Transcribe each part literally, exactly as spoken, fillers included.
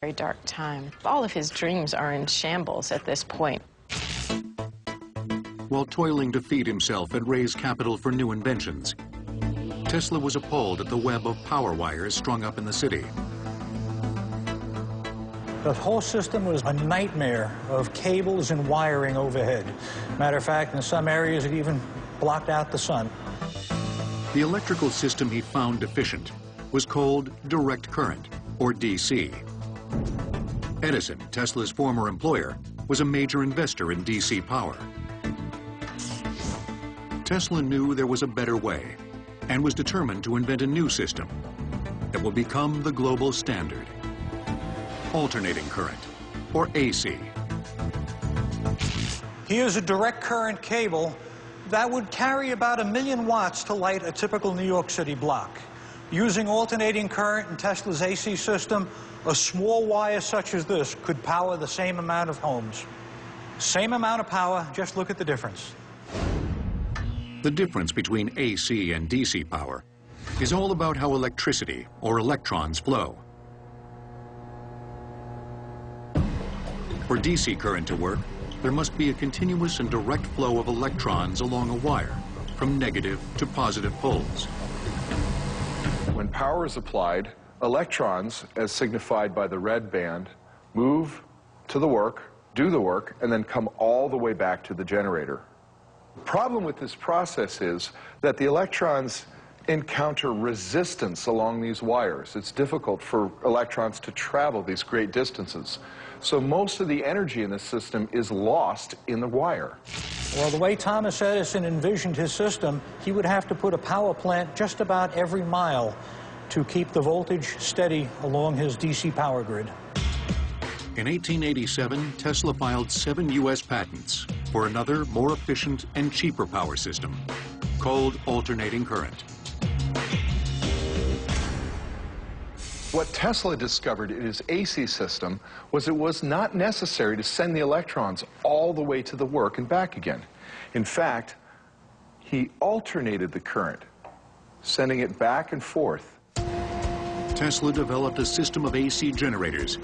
Very dark time. All of his dreams are in shambles at this point. While toiling to feed himself and raise capital for new inventions, Tesla was appalled at the web of power wires strung up in the city. The whole system was a nightmare of cables and wiring overhead. Matter of fact, in some areas it even blocked out the sun. The electrical system he found deficient was called direct current, or D C. Edison, Tesla's former employer, was a major investor in D C power. Tesla knew there was a better way and was determined to invent a new system that will become the global standard. Alternating current, or A C. Here's a direct current cable that would carry about a million watts to light a typical New York City block. Using alternating current in Tesla's A C system, a small wire such as this could power the same amount of homes. Same amount of power, just look at the difference. The difference between A C and D C power is all about how electricity, or electrons, flow. For D C current to work, there must be a continuous and direct flow of electrons along a wire, from negative to positive poles. When power is applied, electrons, as signified by the red band, move to the work, do the work, and then come all the way back to the generator. The problem with this process is that the electrons encounter resistance along these wires. It's difficult for electrons to travel these great distances. So most of the energy in the system is lost in the wire. Well, the way Thomas Edison envisioned his system, he would have to put a power plant just about every mile to keep the voltage steady along his D C power grid. In eighteen eighty-seven, Tesla filed seven U S patents for another, more efficient and cheaper power system called alternating current. What Tesla discovered in his A C system was it was not necessary to send the electrons all the way to the work and back again. In fact, he alternated the current, sending it back and forth. Tesla developed a system of A C generators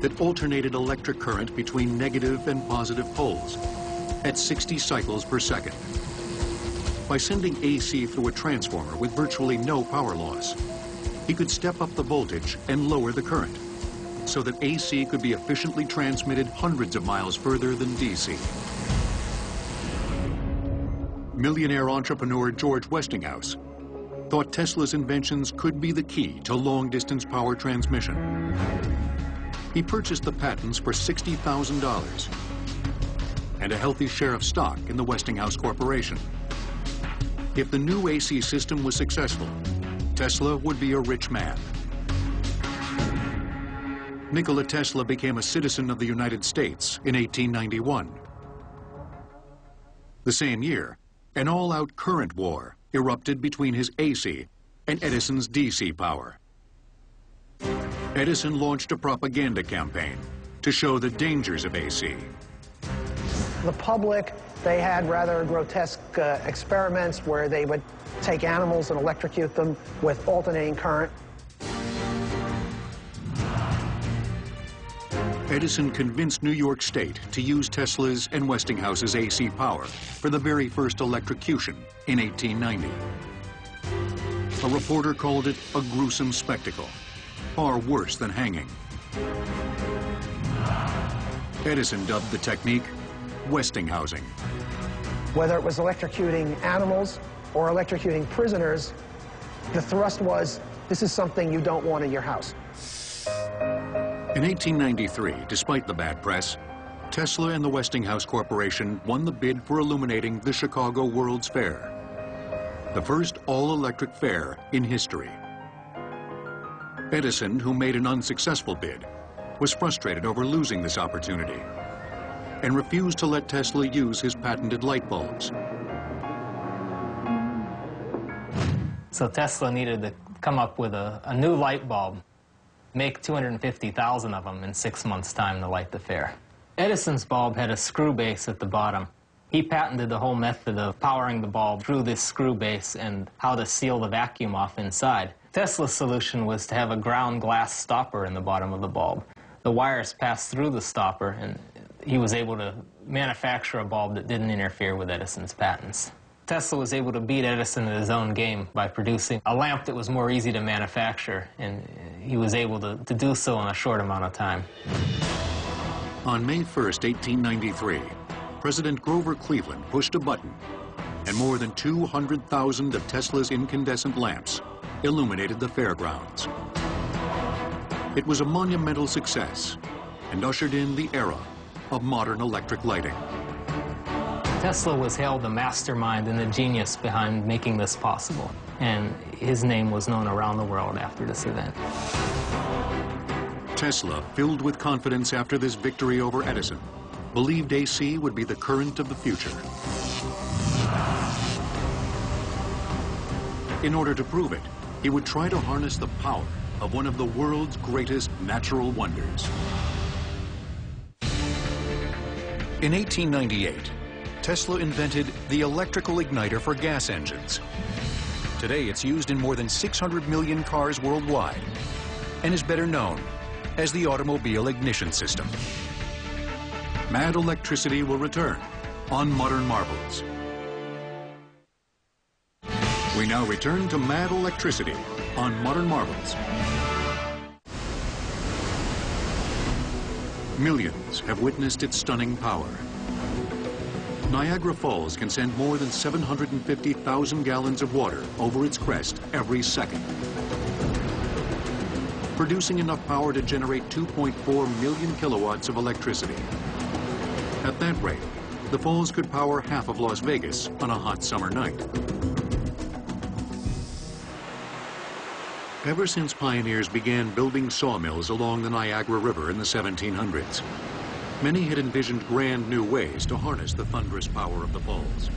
that alternated electric current between negative and positive poles at sixty cycles per second by sending A C through a transformer with virtually no power loss. He could step up the voltage and lower the current so that A C could be efficiently transmitted hundreds of miles further than D C. Millionaire entrepreneur George Westinghouse thought Tesla's inventions could be the key to long-distance power transmission. He purchased the patents for sixty thousand dollars and a healthy share of stock in the Westinghouse Corporation. If the new A C system was successful, Tesla would be a rich man. Nikola Tesla became a citizen of the United States in eighteen ninety-one. The same year, an all-out current war erupted between his A C and Edison's D C power. Edison launched a propaganda campaign to show the dangers of A C. The public, they had rather grotesque uh, experiments where they would take animals and electrocute them with alternating current. Edison convinced New York State to use Tesla's and Westinghouse's A C power for the very first electrocution in eighteen ninety. A reporter called it a gruesome spectacle, far worse than hanging. Edison dubbed the technique Westinghousing. Whether it was electrocuting animals or electrocuting prisoners, the thrust was, this is something you don't want in your house. In eighteen ninety-three, despite the bad press, Tesla and the Westinghouse Corporation won the bid for illuminating the Chicago World's Fair, the first all-electric fair in history. Edison, who made an unsuccessful bid, was frustrated over losing this opportunity and refused to let Tesla use his patented light bulbs. So Tesla needed to come up with a, a new light bulb, make two hundred fifty thousand of them in six months' time to light the fair. Edison's bulb had a screw base at the bottom. He patented the whole method of powering the bulb through this screw base and how to seal the vacuum off inside. Tesla's solution was to have a ground glass stopper in the bottom of the bulb. The wires passed through the stopper, and he was able to manufacture a bulb that didn't interfere with Edison's patents. Tesla was able to beat Edison at his own game by producing a lamp that was more easy to manufacture, and he was able to, to do so in a short amount of time. On May first, eighteen ninety-three, President Grover Cleveland pushed a button, and more than two hundred thousand of Tesla's incandescent lamps illuminated the fairgrounds. It was a monumental success and ushered in the era of modern electric lighting. Tesla was hailed the mastermind and the genius behind making this possible, and his name was known around the world after this event. Tesla, filled with confidence after this victory over Edison, believed A C would be the current of the future. In order to prove it, he would try to harness the power of one of the world's greatest natural wonders. In eighteen ninety-eight, Tesla invented the electrical igniter for gas engines. Today, it's used in more than six hundred million cars worldwide and is better known as the automobile ignition system. Mad Electricity will return on Modern Marvels. We now return to Mad Electricity on Modern Marvels. Millions have witnessed its stunning power. Niagara Falls can send more than seven hundred fifty thousand gallons of water over its crest every second, producing enough power to generate two point four million kilowatts of electricity. At that rate, the falls could power half of Las Vegas on a hot summer night. Ever since pioneers began building sawmills along the Niagara River in the seventeen hundreds, many had envisioned grand new ways to harness the thunderous power of the falls.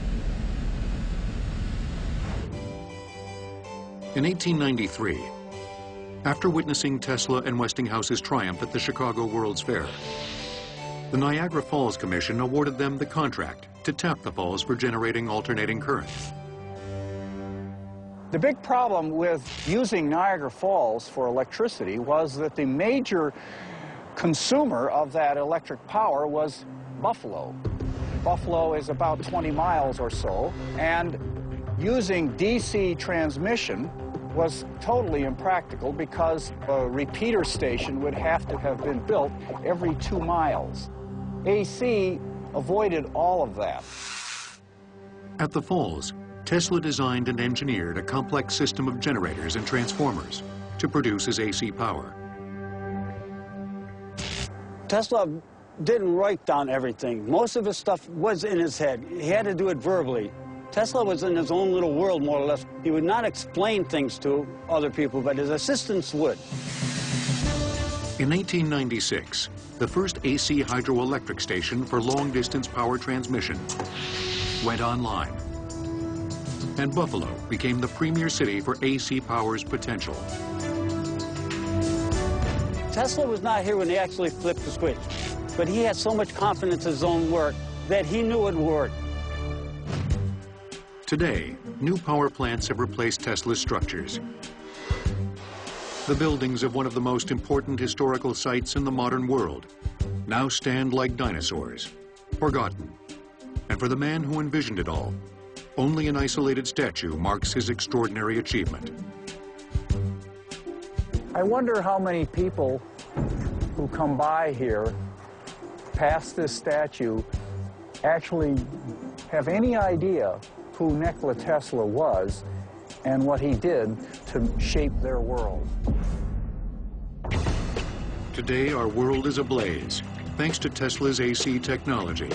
In eighteen ninety-three, after witnessing Tesla and Westinghouse's triumph at the Chicago World's Fair, the Niagara Falls Commission awarded them the contract to tap the falls for generating alternating current. The big problem with using Niagara Falls for electricity was that the major consumer of that electric power was Buffalo. Buffalo is about twenty miles or so, and using D C transmission was totally impractical because a repeater station would have to have been built every two miles. A C avoided all of that. At the falls, Tesla designed and engineered a complex system of generators and transformers to produce his A C power. Tesla didn't write down everything. Most of his stuff was in his head. He had to do it verbally. Tesla was in his own little world, more or less. He would not explain things to other people, but his assistants would. In eighteen ninety-six, the first A C hydroelectric station for long-distance power transmission went online, and Buffalo became the premier city for A C power's potential. Tesla was not here when they actually flipped the switch, but he had so much confidence in his own work that he knew it would work. Today, new power plants have replaced Tesla's structures. The buildings of one of the most important historical sites in the modern world now stand like dinosaurs, forgotten. And for the man who envisioned it all, only an isolated statue marks his extraordinary achievement. I wonder how many people who come by here, past this statue, actually have any idea who Nikola Tesla was and what he did to shape their world. Today, our world is ablaze, thanks to Tesla's A C technology.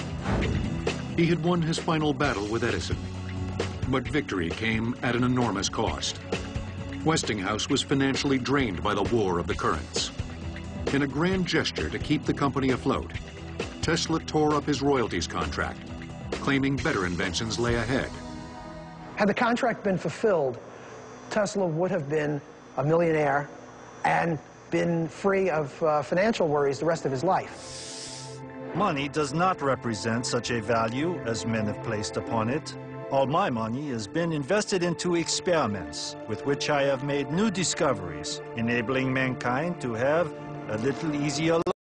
He had won his final battle with Edison, but victory came at an enormous cost. Westinghouse was financially drained by the War of the Currents. In a grand gesture to keep the company afloat, Tesla tore up his royalties contract, claiming better inventions lay ahead. Had the contract been fulfilled, Tesla would have been a millionaire and been free of uh, financial worries the rest of his life. Money does not represent such a value as men have placed upon it. All my money has been invested into experiments with which I have made new discoveries, enabling mankind to have a little easier life.